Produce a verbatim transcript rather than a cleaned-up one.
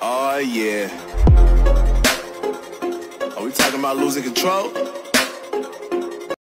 Oh yeah. Are we talking about losing control?